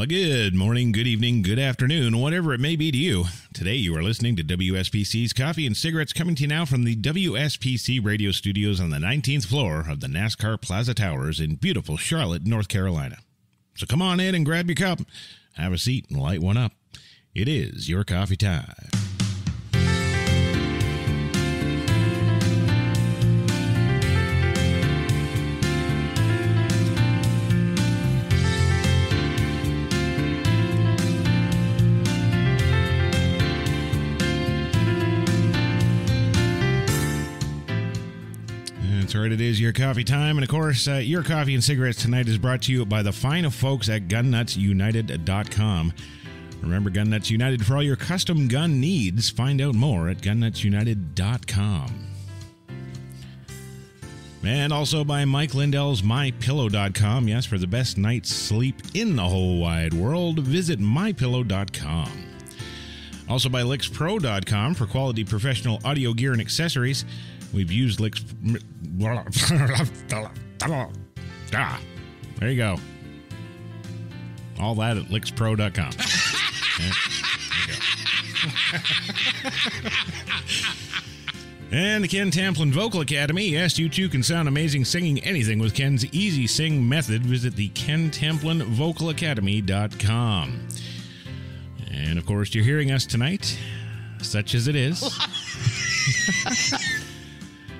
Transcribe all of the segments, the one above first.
Well, good morning, good evening, good afternoon, whatever it may be to you. Today you are listening to WSPC's Coffee and Cigarettes, coming to you now from the WSPC radio studios on the 19th floor of the NASCAR Plaza Towers in beautiful Charlotte, North Carolina. So come on in and grab your cup, have a seat, and light one up. It is your coffee time. It is your coffee time, and of course, your coffee and cigarettes tonight is brought to you by the fine folks at GunNutsUnited.com. Remember, GunNuts United for all your custom gun needs. Find out more at GunNutsUnited.com. And also by Mike Lindell's MyPillow.com. Yes, for the best night's sleep in the whole wide world, visit MyPillow.com. Also by LicksPro.com for quality professional audio gear and accessories. We've used Licks... there you go. All that at LicksPro.com. And the Ken Tamplin Vocal Academy. Yes, you too can sound amazing singing anything with Ken's Easy Sing method. Visit the Ken Tamplin Vocal Academy.com. And, of course, you're hearing us tonight, such as it is.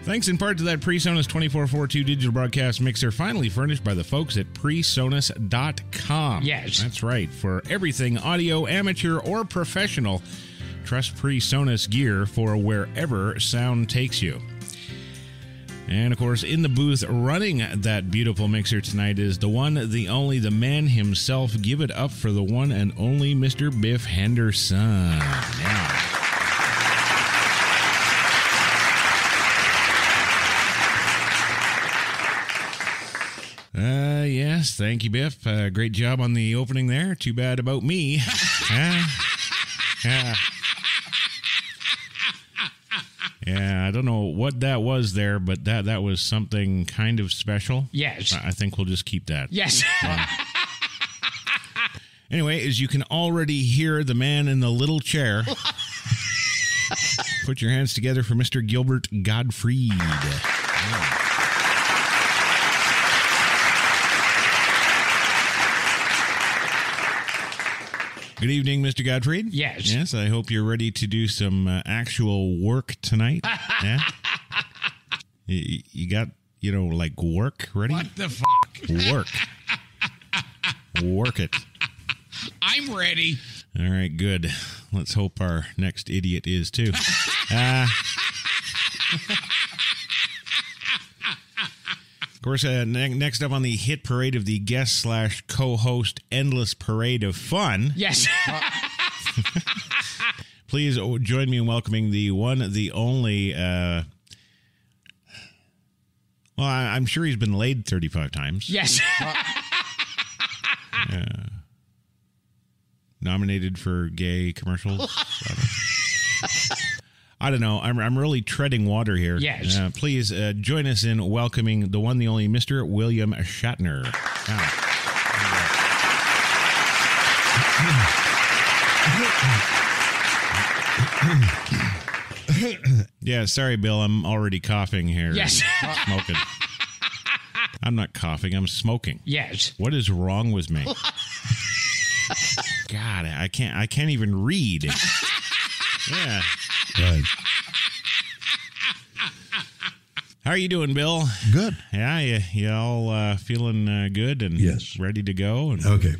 Thanks in part to that PreSonus 2442 digital broadcast mixer, finally furnished by the folks at PreSonus.com. Yes. That's right. For everything audio, amateur, or professional, trust PreSonus gear for wherever sound takes you. And, of course, in the booth running that beautiful mixer tonight is the one, the only, the man himself. Give it up for the one and only Mr. Biff Henderson. Yeah. Yes, thank you, Biff. Great job on the opening there. Too bad about me. Yeah, I don't know what that was there, but that was something kind of special. Yes. I think we'll just keep that. Yes. Anyway, as you can already hear, the man in the little chair. Put your hands together for Mr. Gilbert Gottfried. Yeah. Good evening, Mr. Gottfried. Yes. Yes, I hope you're ready to do some actual work tonight. Yeah? You got, like work ready? What the fuck? Work. Work it. I'm ready. All right, good. Let's hope our next idiot is too. Of course, next up on the hit parade of the guest/co-host endless parade of fun. Yes. Please join me in welcoming the one, the only. Well, I'm sure he's been laid 35 times. Yes. Nominated for gay commercials. I don't know. I'm really treading water here. Yes. Please join us in welcoming the one, the only Mr. William Shatner. Yeah, sorry, Bill. I'm already coughing here. Yes. Smoking. I'm not coughing. I'm smoking. Yes. What is wrong with me? God, I can't even read. Yeah. Right. How are you doing, Bill? Good. Yeah, you all feeling good and yes, ready to go? And okay.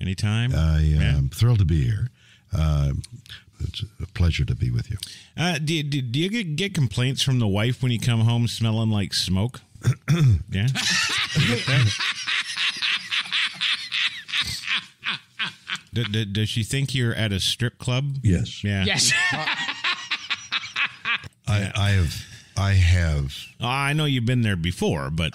Anytime? I'm thrilled to be here. It's a pleasure to be with you. Do you get complaints from the wife when you come home smelling like smoke? Yeah. Does she think you're at a strip club? Yes. Yeah. Yes. I have. I know you've been there before, but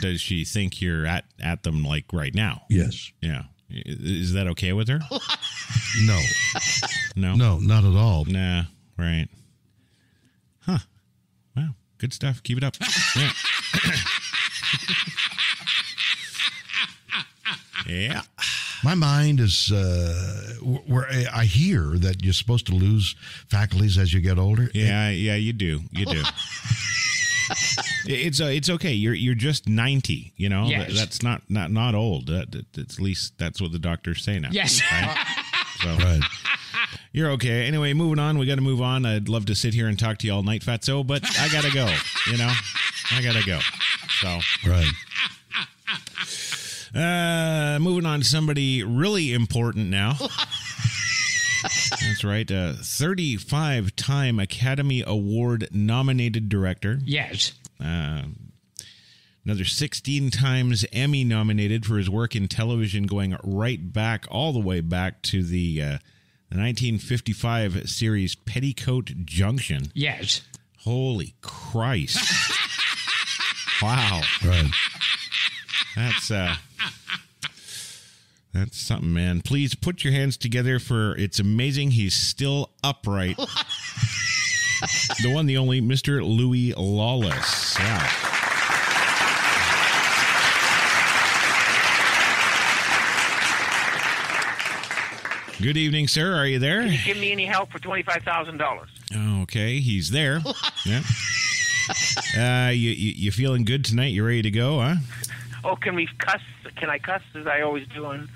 does she think you're at them like right now? Yes. Yeah. Is that okay with her? No. No. No, not at all. Nah. Right. Huh. Wow. Good stuff. Keep it up. Yeah. Yeah. My mind is where I hear that you're supposed to lose faculties as you get older. Yeah, yeah, you do. You do. It's okay. You're just 90, you know? Yes. That's not old. At least that's what the doctors say now. Yes. Right? So, right. You're okay. Anyway, moving on. We got to move on. I'd love to sit here and talk to you all night, Fatso, but I got to go, you know? I got to go. So, right. Moving on to somebody really important now. That's right. 35-time Academy Award nominated director. Yes. Another 16 times Emmy nominated for his work in television, going right back, all the way back to the 1955 series Petticoat Junction. Yes. Holy Christ. Wow. Right. That's something, man. Please put your hands together for, it's amazing he's still upright. The one, the only, Mr. Louis Lawless. Yeah. Good evening, sir. Are you there? Can you give me any help for $25,000? Okay, he's there. Yeah. You feeling good tonight? You ready to go, huh? Oh, can we cuss? Can I cuss as I always do on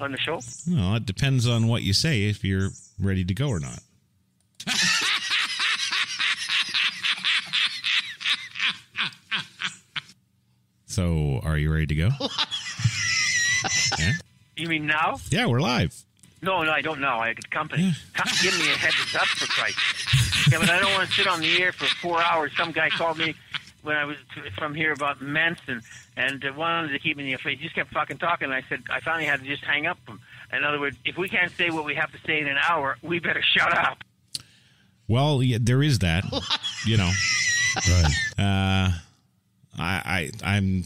the show? Well, it depends on what you say, if you're ready to go or not. So, are you ready to go? Yeah? You mean now? Yeah, we're live. No, I don't know. I could company. Yeah. Give me a heads up, for Christ's sake. Yeah, but I don't want to sit on the air for 4 hours. Some guy called me when I was from here about Manson, and wanted to keep me in the face. He just kept fucking talking, and I said, I finally had to just hang up. In other words, if we can't say what we have to say in an hour, we better shut up. Well, yeah, there is that, you know. Right. I'm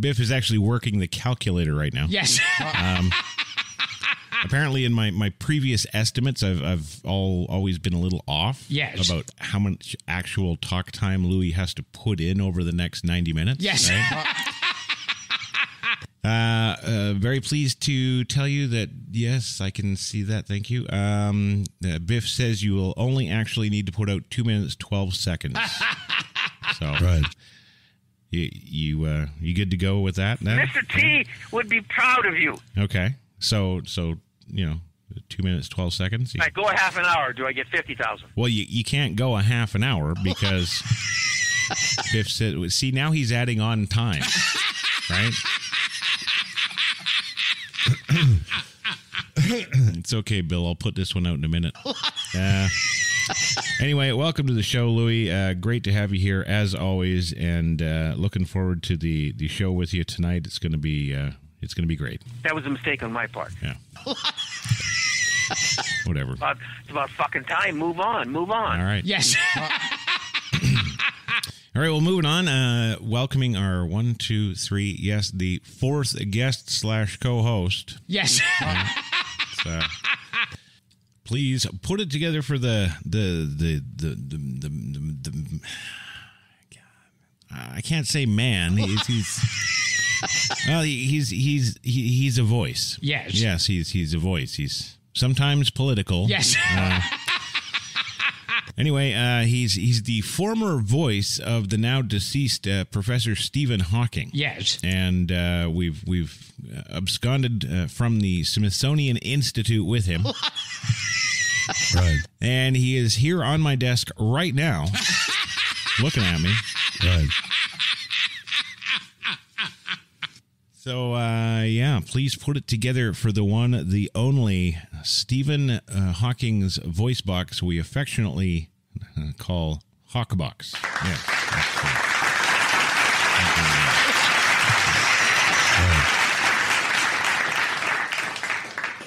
Biff is actually working the calculator right now. Yes. Apparently, in my previous estimates, I've always been a little off. Yes. About how much actual talk time Louis has to put in over the next 90 minutes. Yes. Right? Very pleased to tell you that, yes, I can see that. Thank you. Biff says you will only actually need to put out 2 minutes, 12 seconds. So, right. You good to go with that? No? Mr. T would be proud of you. Okay. So... You know, 2 minutes, 12 seconds. I go a half an hour. Do I get 50,000? Well, you can't go a half an hour because Biff said, see, now he's adding on time, right? It's okay, Bill. I'll put this one out in a minute. Anyway, welcome to the show, Louis. Great to have you here as always, and looking forward to the show with you tonight. It's going to be. It's going to be great. That was a mistake on my part. Yeah. Whatever. It's about fucking time. Move on. Move on. All right. Yes. All right. Well, moving on. Welcoming our 1, 2, 3. Yes, the fourth guest / co-host. Yes. Please put it together for the God. I can't say man. He's well, he's a voice. Yes. Yes, he's a voice. He's sometimes political. Yes. Anyway, he's the former voice of the now deceased Professor Stephen Hawking. Yes. And we've absconded from the Smithsonian Institute with him. Right. And he is here on my desk right now, looking at me. Right. So, yeah, please put it together for the one, the only, Stephen Hawking's voice box we affectionately call Hawk Box. Yeah.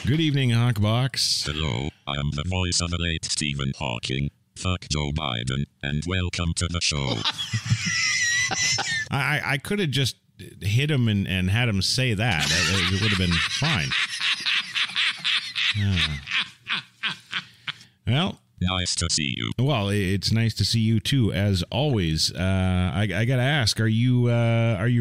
Good evening, Hawk Box. Hello, I am the voice of the late Stephen Hawking. Fuck Joe Biden, and welcome to the show. I could have just hit him and had him say that. It would have been fine. Well, Nice to see you. Well, it's nice to see you too, as always. I gotta ask, are you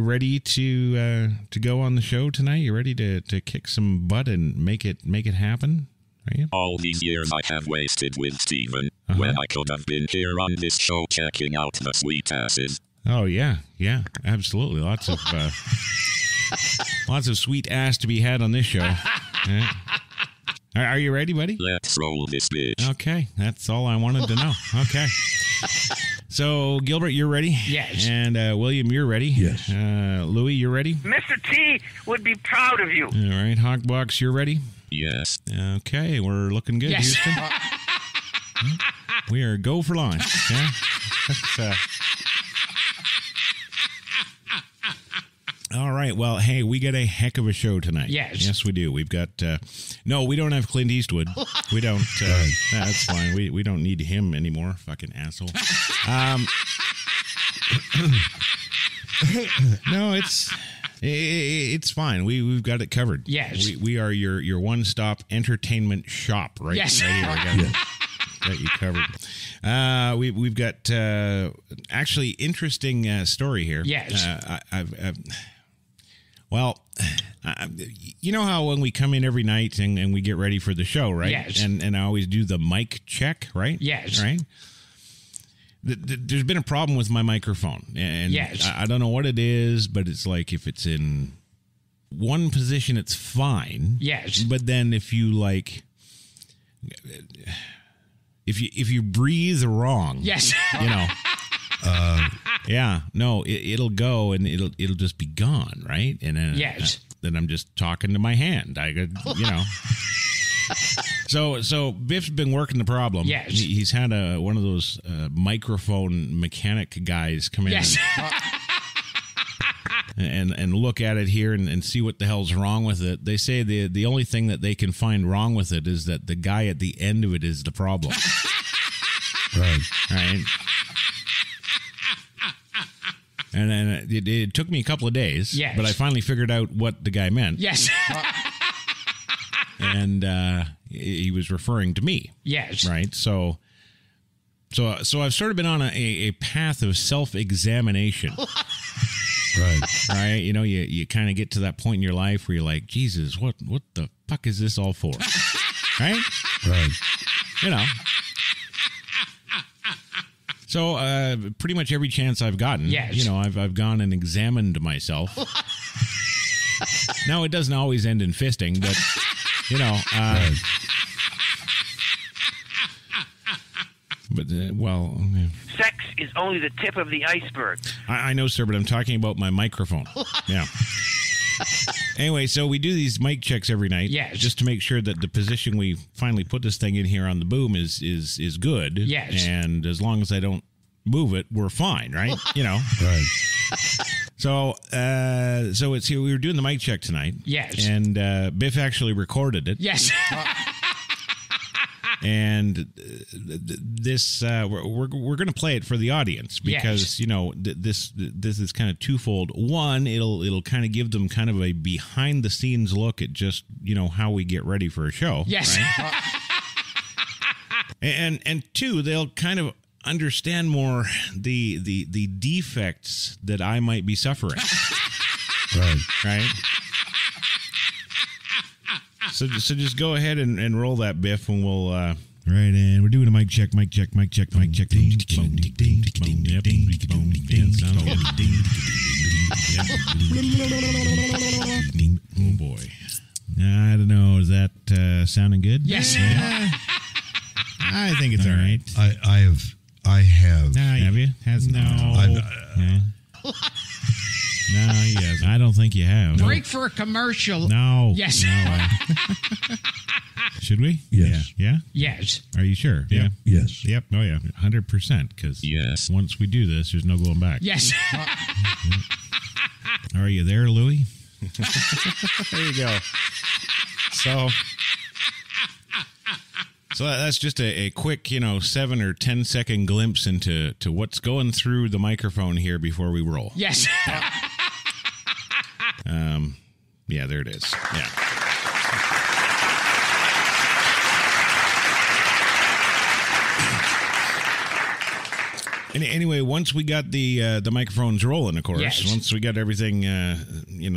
ready to go on the show tonight? You ready to kick some butt and make it happen? Are you? All these years I have wasted with Stephen, when I could have been here on this show checking out the sweet asses. Oh yeah, absolutely. Lots of lots of sweet ass to be had on this show. Yeah. Are you ready, buddy? Let's roll this bitch. Okay, that's all I wanted to know. Okay. So, Gilbert, you're ready? Yes. And William, you're ready? Yes. Louis, you're ready? Mr. T would be proud of you. All right, Hawkbox, you're ready? Yes. Okay, we're looking good, yes. Houston. We are go for launch. Okay? All right. Well, hey, we got a heck of a show tonight. Yes. Yes, we do. We've got... no, we don't have Clint Eastwood. We don't... that's fine. We don't need him anymore. Fucking asshole. No, it's fine. We've got it covered. Yes. We are your one-stop entertainment shop, right? Yes. Right here. Got you covered. We've got actually interesting story here. Yes. Well, you know how when we come in every night and we get ready for the show, right? Yes. And I always do the mic check, right? Yes. Right? There's been a problem with my microphone. And yes. I don't know what it is, but it's like if it's in one position, it's fine. Yes. But then if you like... If you breathe wrong, yes, you know, yeah, no, it'll go and it'll just be gone, right? And then, yes, then I'm just talking to my hand. I could, you know. So Biff's been working the problem. Yes, he's had one of those microphone mechanic guys come in. Yes. And look at it here and see what the hell's wrong with it. They say the only thing that they can find wrong with it is that the guy at the end of it is the problem. Right. Right. And then it took me a couple of days, yes, but I finally figured out what the guy meant. Yes. And he was referring to me. Yes. Right. So I've sort of been on a path of self-examination. Right. You know, you kind of get to that point in your life where you're like, Jesus, what the fuck is this all for? Right? Right. You know. So pretty much every chance I've gotten, yes, you know, I've gone and examined myself. Now, it doesn't always end in fisting, but, you know. Right. But, well... Sex is only the tip of the iceberg. I know, sir, but I'm talking about my microphone. Yeah. Anyway, so we do these mic checks every night. Yes. Just to make sure that the position we finally put this thing in here on the boom is good. Yes. And as long as I don't move it, we're fine, right? You know? Right. So it's here. We were doing the mic check tonight. Yes. And Biff actually recorded it. Yes. And this, we're going to play it for the audience because, yes, you know, this is kind of twofold. One, it'll kind of give them kind of a behind the scenes look at just, you know, how we get ready for a show. Yes. Right? And two, they'll kind of understand more the defects that I might be suffering. Right. Right. So just go ahead and roll that, Biff, and we'll... Right, and we're doing a mic check. Oh, boy. I don't know. Is that sounding good? Yes. Yeah. I think it's all right. I have. Have you? Has no. No, yes. I don't think you have. Break for a commercial. No. Yes. No, should we? Yes. Yeah? Yes. Are you sure? Yep. Yeah. Yes. Yep. Oh, yeah. 100%, because yes, once we do this, there's no going back. Yes. Are you there, Louis? There you go. So that's just a quick, you know, 7- or 10-second glimpse into what's going through the microphone here before we roll. Yes. Yeah, there it is. Yeah. Anyway, once we got the microphones rolling, of course, once we got everything,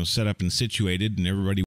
set up and situated, and everybody